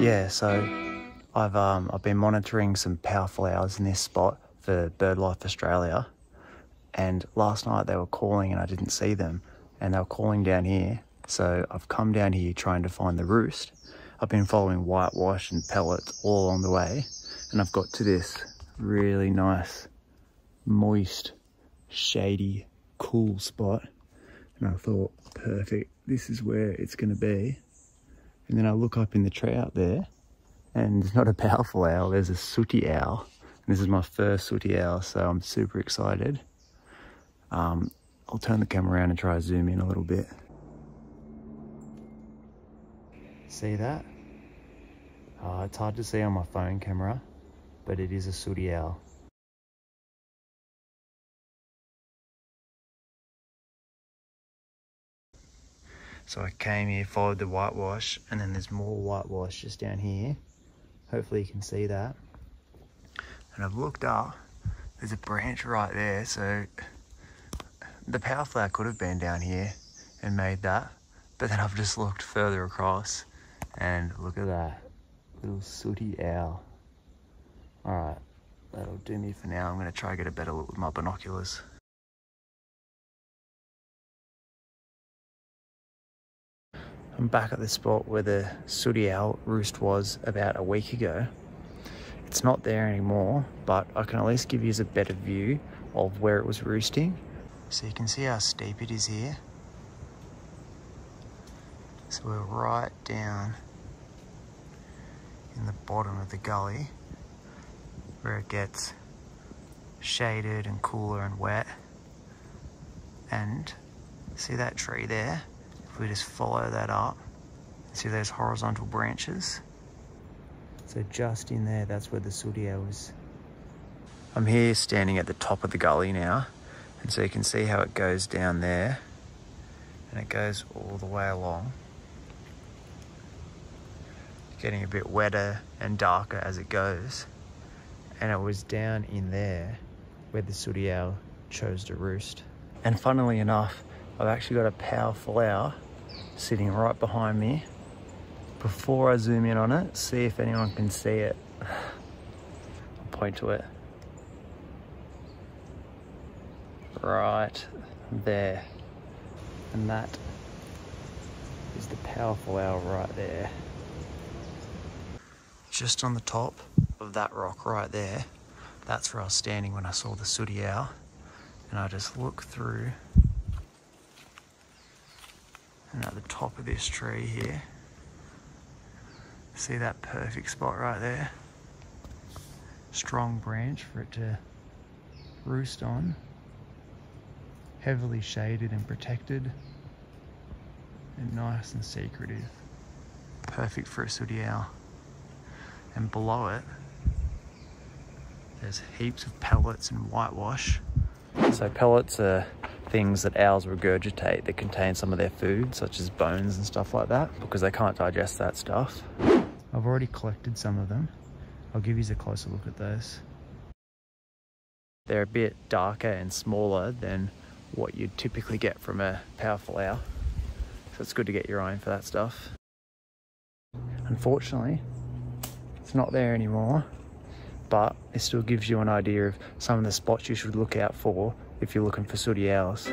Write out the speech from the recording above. Yeah, so I've been monitoring some powerful owls in this spot for BirdLife Australia, and last night they were calling and I didn't see them, and they were calling down here, so I've come down here trying to find the roost. I've been following whitewash and pellets all along the way, and I've got to this really nice, moist, shady, cool spot, and I thought, perfect, this is where it's going to be. And then I look up in the tree out there, and it's not a powerful owl, there's a sooty owl. And this is my first sooty owl, so I'm super excited. I'll turn the camera around and try to zoom in a little bit. See that? It's hard to see on my phone camera, but it is a sooty owl. So I came here, followed the whitewash, and then there's more whitewash just down here. Hopefully you can see that. And I've looked up, there's a branch right there, so the powerful owl could have been down here and made that, but then I've just looked further across, and look at that, little sooty owl. All right, that'll do me for now. I'm gonna try and get a better look with my binoculars. I'm back at the spot where the sooty owl roost was about a week ago. It's not there anymore, but I can at least give you a better view of where it was roosting. So you can see how steep it is here. So we're right down in the bottom of the gully where it gets shaded and cooler and wet. And see that tree there? We just follow that up, see those horizontal branches? So just in there, that's where the sooty owl is. I'm here standing at the top of the gully now, and so you can see how it goes down there, and it goes all the way along. It's getting a bit wetter and darker as it goes, and it was down in there where the sooty owl chose to roost. And funnily enough, I've actually got a powerful owl sitting right behind me. Before I zoom in on it, see if anyone can see it. I'll point to it. Right there. And that is the powerful owl right there. Just on the top of that rock right there, that's where I was standing when I saw the sooty owl. And I just look through, and at the top of this tree here, see that perfect spot right there? Strong branch for it to roost on, heavily shaded and protected, and nice and secretive. Perfect for a sooty owl. And below it, there's heaps of pellets and whitewash. So pellets are things that owls regurgitate that contain some of their food, such as bones and stuff like that, because they can't digest that stuff. I've already collected some of them. I'll give you a closer look at those. They're a bit darker and smaller than what you'd typically get from a powerful owl, so it's good to get your eye in for that stuff. Unfortunately, it's not there anymore, but it still gives you an idea of some of the spots you should look out for if you're looking for sooty owls.